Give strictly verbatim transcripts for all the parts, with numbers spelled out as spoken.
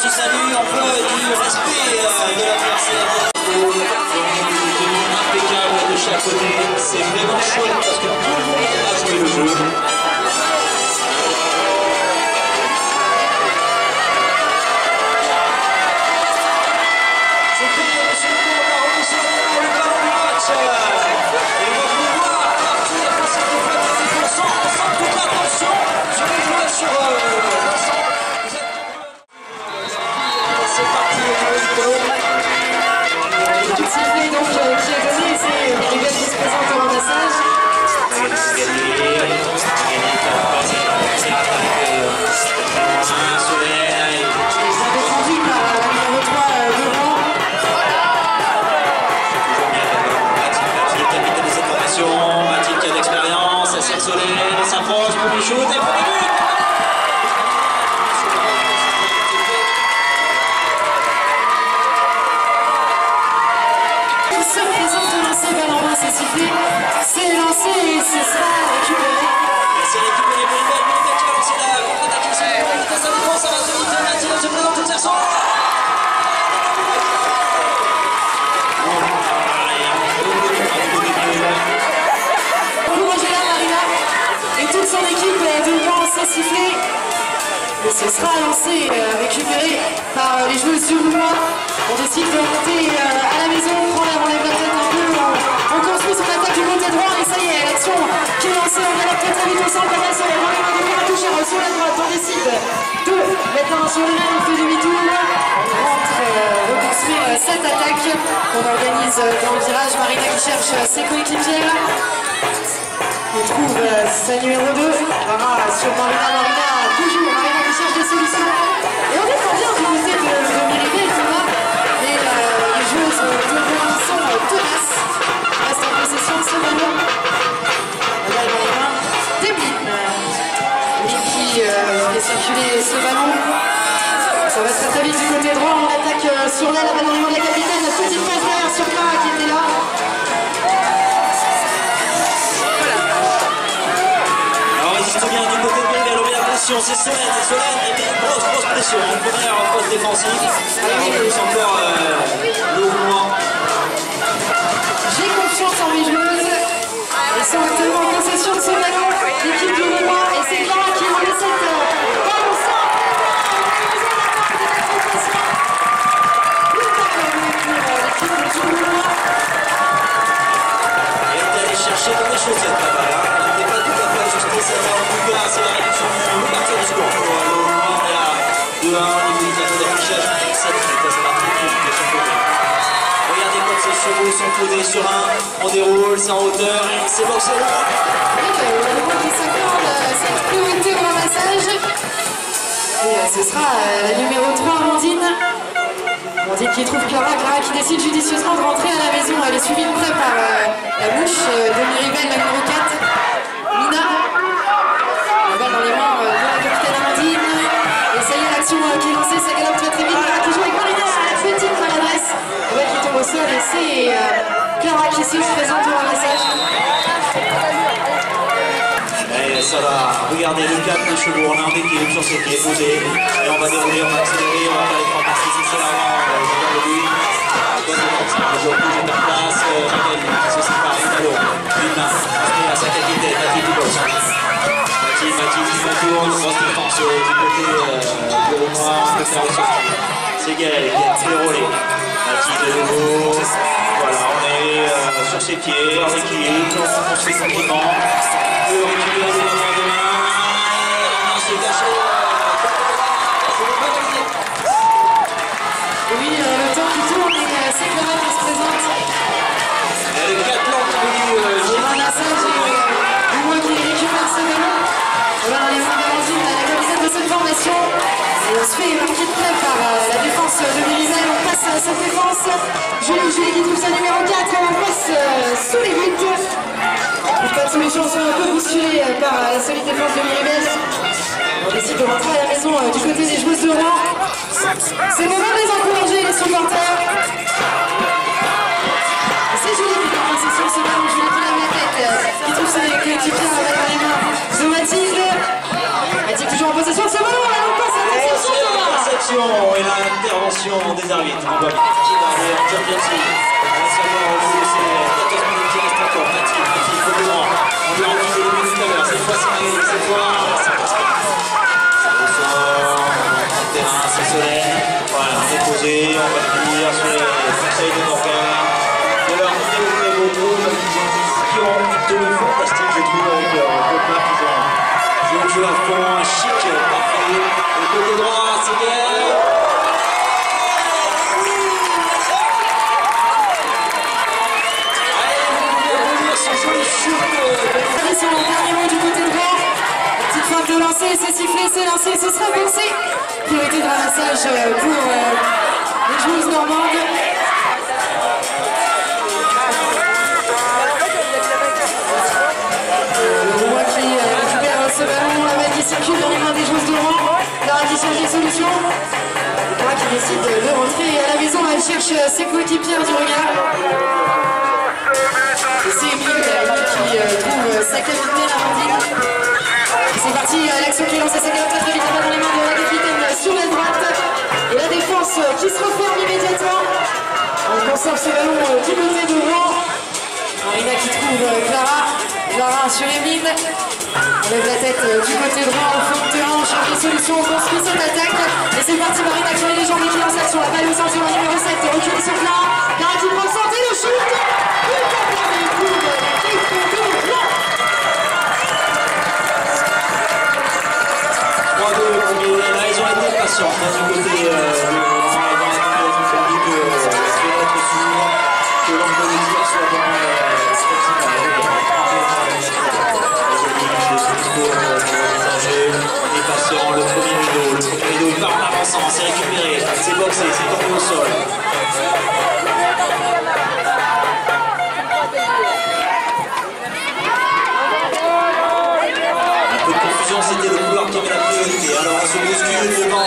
ce salut en preuve du respect de l'adversaire. Impeccable de chaque côté, c'est vraiment chouette parce que tout le monde a joué le jeu. C'est pris à monsieur le cours par Robinson, le ballon du match. Et on va pouvoir partir à passer de vingt-deux pour cent ensemble toute l'attention sur les joueurs sur eux. C'est parti pour le ballon. Toute cette vie donc qui a donné, c'est Miribel qui se présente en ramassage. C'est lancé et c'est ça récupéré. C'est récupéré pour Miribel, Miribel qui va lancer la contre-attaque, qui se prend une vitesse à l'écran, ça va très vite, la Miribel se présente toute sa son. Prolongez la Marina et toute son équipe devant ses sifflets. Et ce sera lancé, récupéré par les joueuses du Roumois. On décide de monter à la maison, on enlève la tête un peu, on construit son attaque du côté droit et ça y est, l'action qui est lancée, on galope très très vite ensemble, on reste sur les mains, on va toucher sur la droite, on décide de mettre un sur le même, on fait demi-tour, on rentre, euh, reconstruire cette attaque qu'on organise dans le virage. Marina qui cherche ses coéquipières, on trouve euh, sa numéro deux, Mara sur Marina, Marina toujours, Marina qui cherche des solutions, et on est très bien du côté de, de Miribel, mais euh, les joueuses devant sont tenaces, restent en possession de ce ballon. Déblie qui euh, fait circuler ce ballon, ça va très très vite du côté droit, on attaque euh, sur l'aile, la ballon de la capitaine, la petite passe derrière sur Clara qui était là. C'est Solène, c'est Solène, et bien grosse, grosse pression, une première grosse défensive, et en plus encore euh, le mouvement. J'ai confiance en mes joueuses, elles sont actuellement en possession de ce ballon, l'équipe du Roumois, et c'est Clara qui a laissé cette balle au centre, qui nous a apporté la pression. Une balle pour l'équipe du Roumois. Elle est allée chercher dans les chaussettes, la balle, elle n'était pas tout à fait ajustée, ça va en tout cas, c'est la réduction. deux un, avec cette vitesse particulière de son côté. Regardez comme ces chevaux sont posés sur un, on déroule, c'est en hauteur, et c'est bon, c'est bon. Le Roumois qui s'accorde cette priorité au ramassage. Et ce sera la numéro trois, Amandine. Amandine qui trouve Clara, Clara qui décide judicieusement de rentrer à la maison. Elle est suivie de près par la bouche de Miribel, la numéro quatre, Mina. Elle va dans les mains de la capitaine Amandine. Et ça y est, l'action qui est lancée, ça galope très très vite. Clara qui joue avec Marina, la petite maladresse. Ouais, qui tombe au sol et c'est euh, Clara qui se présente au ramassage. Et ça va, regardez le cap des chevaux, on a un équilibre sur ce qui est posé. Et on va dérouler, on va accélérer, on va faire les trois passes nécessairement. Regardez le but. Bonne avance, le joueur qui est en place. Miribel qui se sépare les talons. Une main, à sa capitaine, Tati du boss. Mathilde qui contourne, grosse défense du côté du Roumois, c'est Gaëlle qui a déroulé. Mathilde de nouveau, voilà, on est euh, sur ses pieds, en équilibre, on se fait complètement. On peut récupérer des moments de main, et on s'est caché. Oui, euh, le temps qui tourne, et c'est Clara qui se présente. Elle est quatre langues du ramassage, et le Roumois qui récupère ce ballon. Voilà les Amandines, la capitaine de cette formation. Et on se fait marquer de près par euh, la défense de Miribel. On passe à cette défense. Julie, Julie qui trouve sa numéro quatre. On passe euh, sous les buts. Les pas tous les gens sont un peu bousculés euh, par euh, la solide défense de Miribel. On décide de rentrer à la maison euh, du côté des joueuses de Rouen. C'est le moment de les encourager, les supporters. C'est Julie qui commence sur ce ballon. Julie qui lève la tête, euh, qui trouve ses coéquipiers avec les mains de Mathilde. Mathilde toujours en possession de ce ballon. Elle en passe à cette section. Attention, et l'intervention des arbitres. On voit bien qui va aller en Turquie. On se voit où c'est quatorze minutes qui restent encore. Petit, petit, il faut plus loin. On l'a envisé depuis tout à l'heure. Cette fois, c'est cette fois. Ça passe pas. Ça ressort. Le terrain, c'est Solène. Voilà, on est posé. On va finir sur les conseils de nos pères. De leur côté, vous avez beaucoup qui ont une tenue fantastique, je trouve, avec le copain qui ont joué au jeu à fond, un chic, parfait. Le côté droit, c'est bien. Sur le dernier mot du côté droit, petite frappe de lancer, c'est sifflé, c'est lancé, ce sera versé. Priorité de ramassage pour euh, les joueuses normandes. Le roi qui euh, récupère ce ballon, la main qui circule dans les mains des joueuses normandes. Leur qui cherche des solutions. Le roi qui décide de rentrer à la maison, elle cherche ses coéquipières du regard. C'est Miribel qui euh, trouve euh, sa capitaine Amandine. C'est parti, euh, l'action qui est lancée, ça galope très vite, la balle dans les mains de la capitaine sur la droite. Et la défense euh, qui se referme immédiatement. On conserve ce ballon euh, du côté de devant. Marina qui trouve euh, Clara. Clara sur Emine. On lève la tête euh, du côté droit au fond de terrain, on cherche des solutions, on construit cette attaque. Et c'est parti, Marina sur les jambes qui lance l'action, la balle au centre sur la numéro sept, recule sur Clara. Clara qui prend le centre et le shoot. Sur du côté euh, de que l'on peut dire soit dans les patients, le premier rideau, le premier rideau il part en avançant, c'est récupéré, c'est boxé, c'est tombé au sol. Un peu de confusion, c'était de vouloir tomber la priorité, alors on se bouscule devant.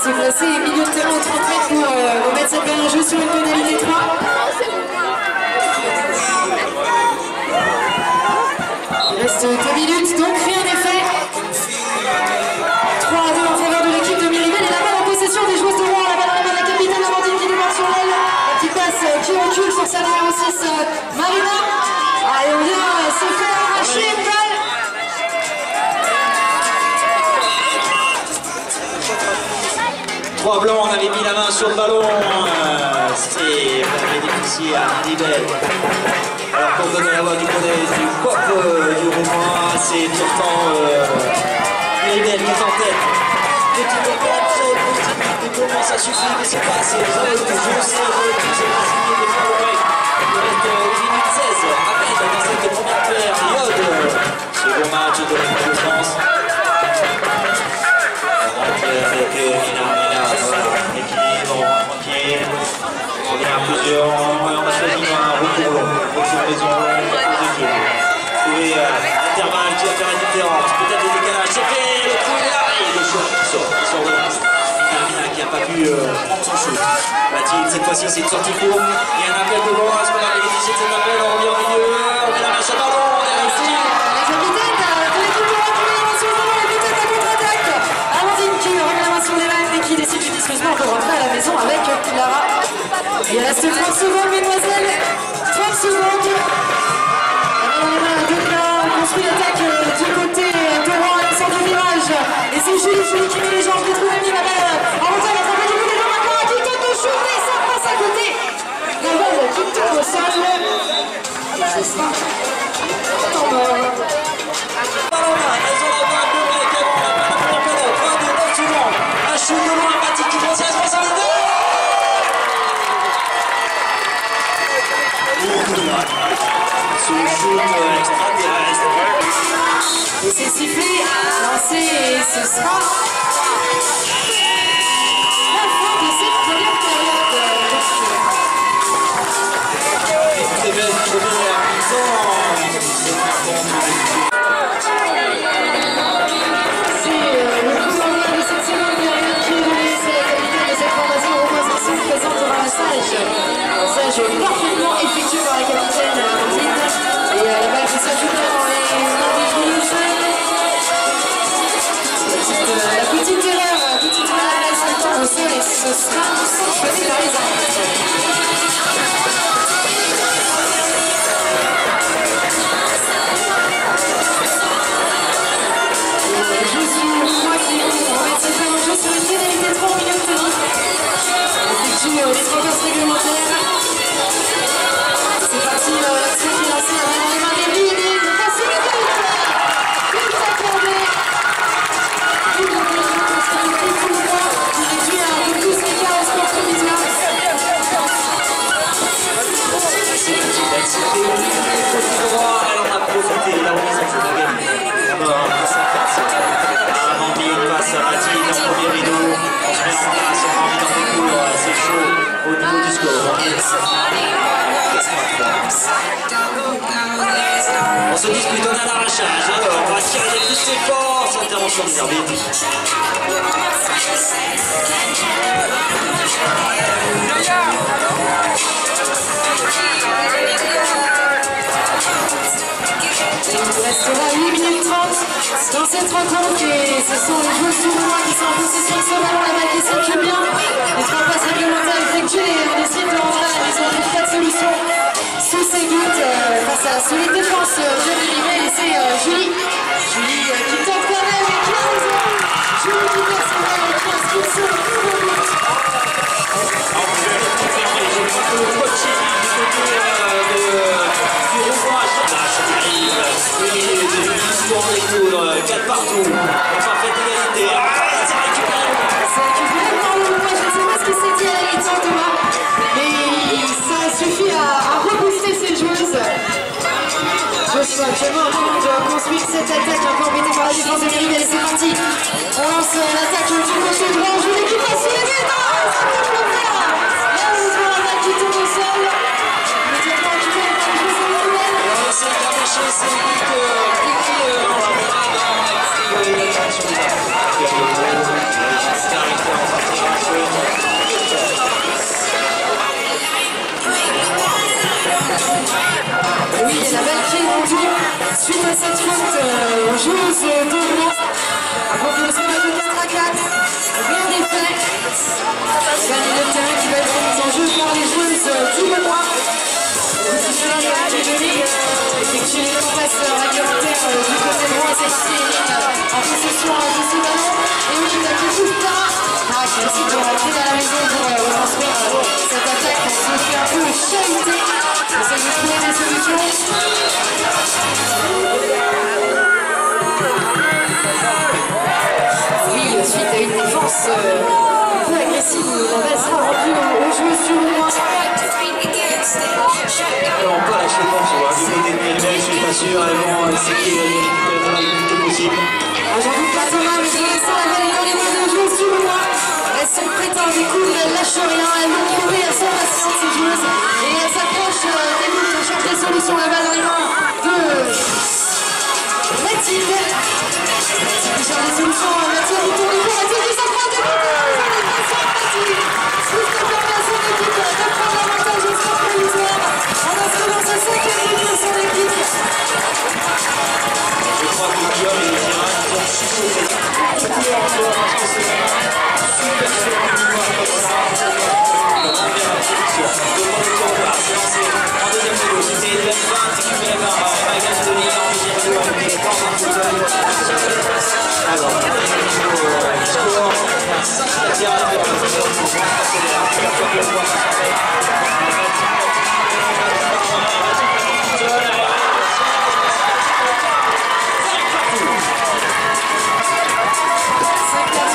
C'est placé milieu de terrain trente mètres pour euh, remettre cette balle en jeu sur une pénalité trois. Il reste deux minutes, donc rien n'est fait. trois à deux en faveur de l'équipe de Miribel et la balle en possession des joueuses de Rouen. La balle en main de la capitaine Amandine qui démarre sur l'aile. La petite passe euh, qui recule sur sa numéro six, euh, Marina. Allez, on vient euh, se faire arracher une balle. Trois blancs, on avait mis la main sur le ballon, euh, c'est bénéficié à Miribel. Alors pour donner la voix du collège du cop euh, du Roumain, c'est pourtant euh, Miribel qui est en tête. Petite décalage très positive, mais comment ça suffit, mais c'est pas assez. Vous avez le jeu, c'est le jeu, c'est pas signé des favoris. Il reste huit minutes seize, à peine dans cette première période. Second match de l'équipe de France. Donc, euh, l'intervalle qui va faire la différence, peut-être le décalage, c'est fait, le trou est là, et le shoot qui sort, qui sort de l'ast. Marina qui n'a pas pu euh, prendre son shoot. Mathilde, cette fois-ci, c'est une sortie courte, il y a un appel de loin, est-ce qu'on a bénéficié de cet appel, on revient au milieu, on met la main sur le ballon, on est réussi. La capitaine de l'équipe de Miribel sur le ballon, peut-être la contre-attaque. Amandine qui remet la main sur les vannes et qui décide judicieusement de rentrer à la maison avec Clara. Il reste trente secondes, mesdemoiselles, trente secondes. Construit l'attaque du côté de Rouen, le centre de virage. Et c'est Julie, Julie qui met les jambes, qui trouve Emile, la balle en hauteur, la frappe du côté de Rouen, qui tente de shooter, ça passe à côté. La balle qui tombe au sol. C'est ça. Tombe. Elles ont la main de Miribel, qui a la main de Miribel, vingt-neuf secondes. Un shoot de loin, Patrick qui prend sa responsabilité. Ce shoot extraterrestre. Et c'est sifflé, lancé et ce sera la fin de cette première période. Et c'est bien de trouver la puissance. C'est le premier de cette seconde période qui réalise la qualité de cette formation de représentation présente au ramassage. Un stage parfaitement effectué par la capitaine Amandine. Et la balle qui s'ajoute dans les se disque lui donne à l'arrachage. Alors, on va tirer avec toutes ses forces. Intervention de l'arbitre. Il nous restera huit minutes trente dans cette rencontre et ce sont les joueurs souverains qui sont en possession de ce ballon, la balle qui circule bien. Les trois passes réglementaires effectuées et on décide de rentrer à la maison avec pas de solution sous ses gouttes euh, face à la solide défense euh, de Miribel et c'est euh, Julie. Julie euh, qui tente quand même et qui a raison. Julie qui passe quand même et qui inscrit sur le nouveau but. quatre partout, en parfaite égalité. Ah, ça récupère. Ça récupère par le coup, je ne sais pas ce qui s'est dit à la mi-temps Thomas, mais ça suffit à, à rebooster ces joueuses. Joshua actuellement de construire cette attaque, un peu embêté par la défense de Miribel, c'est parti. On lance l'attaque du côté droit, je vais qui passe sur les buts. Oh, ça peut le faire. Là, on se voit l'attaque qui tombe au sol. Mais c'est pas occupé par les joueuses de Miribel. Alors, c'est la dernière chose, c'est le but de... Oui, et la balle qui est rendue suite à cette faute euh, aux joueuses de Miribel. Avant que le score de quatre à quatre, rien n'est fait. C'est le terrain qui va être mis en jeu par les joueuses du Miribel. C'est cela les règles de Julie, effectuer les passes réglementaires du côté droit, c'est en possession de ce ballon. Et oui, il n'a que tout pas. Ah, qui décide de rentrer dans la maison pour retranscrire cette attaque qui se fait un peu chahuter. On essaie de trouver des solutions. Oui, suite à une défense un peu agressive, la balle sera rendue aux joueurs sur le loin. Alors on peut lâcher le bord du côté de Miribel, je suis pas sûr, elles vont essayer de faire le plus possible. J'en doute pas Thomas, mais je vais laisser la balle dans les mains de joueurs sur le loin. Elles sont prêtes à un coup, elles lâchent rien, elles vont trouver, elles sont patientes ces joueuses. Et elles s'approchent des buts, elles cherchent des solutions, la balle dans les mains de Miribel. Elles cherchent des solutions, Miribel retourne du coup, Miribel qui s'approche des buts. quinze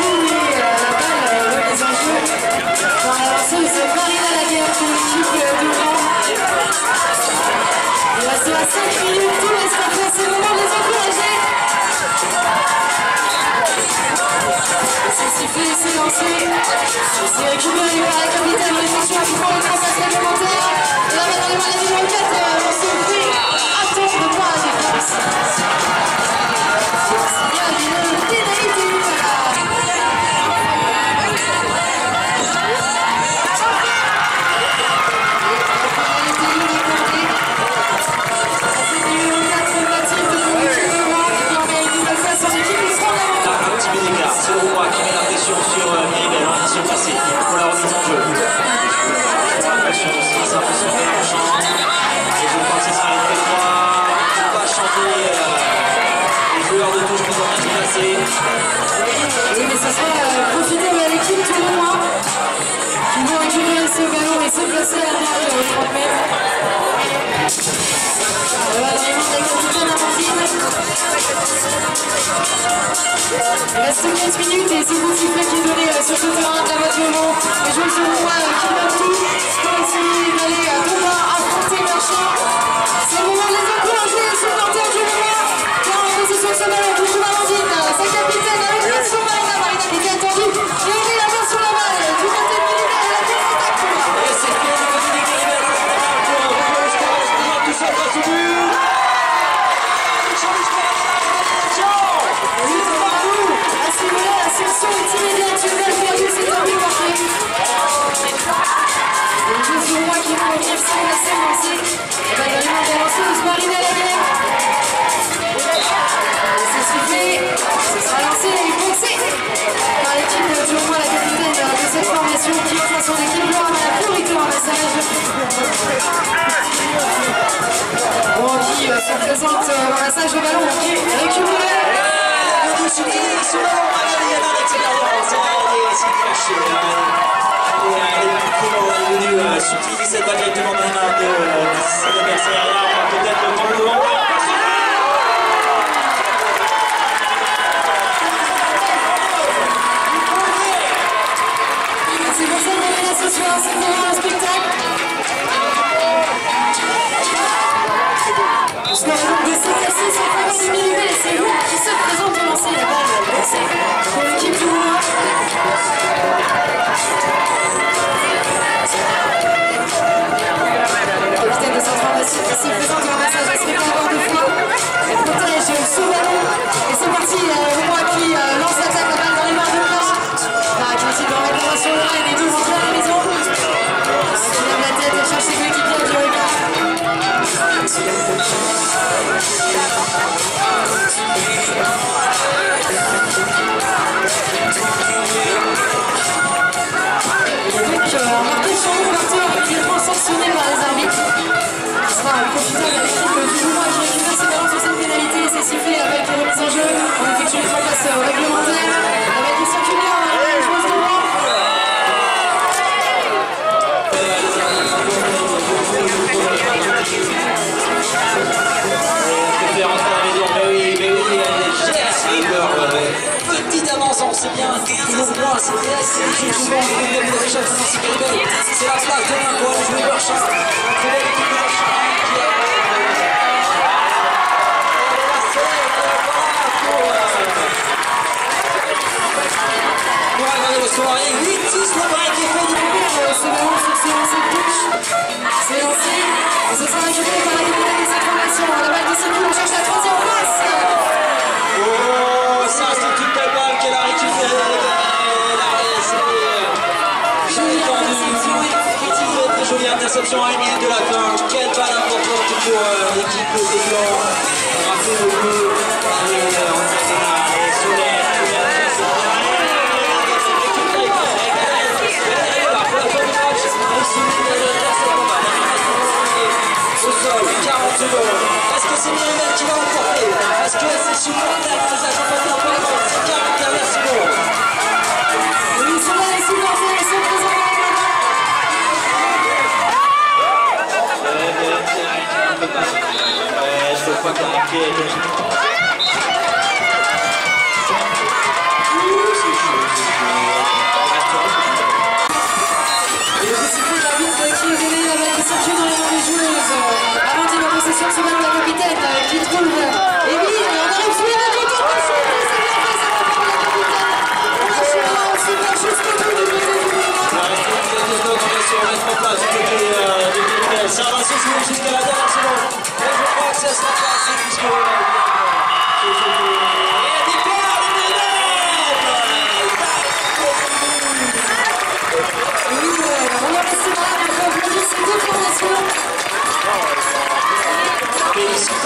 minutes et c'est vous qui est donné sur ce terrain de la boîte de mots. Les joueurs sur le droit qui meurent tous pour essayer d'aller demain affronter leur champ. C'est le moment de les encourager, les supporters du Miribel. Car en position de ce ballon, toujours Valentine, sa capitaine avec la sur Marina, Marina qui était attendue. Et on est la main sur la balle, du côté de Miribel, la tête attaque pour moi. Et c'est bien du côté de Miribel, pour le score, tout ça passe au but.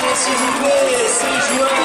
S'il vous plaît, c'est joueur.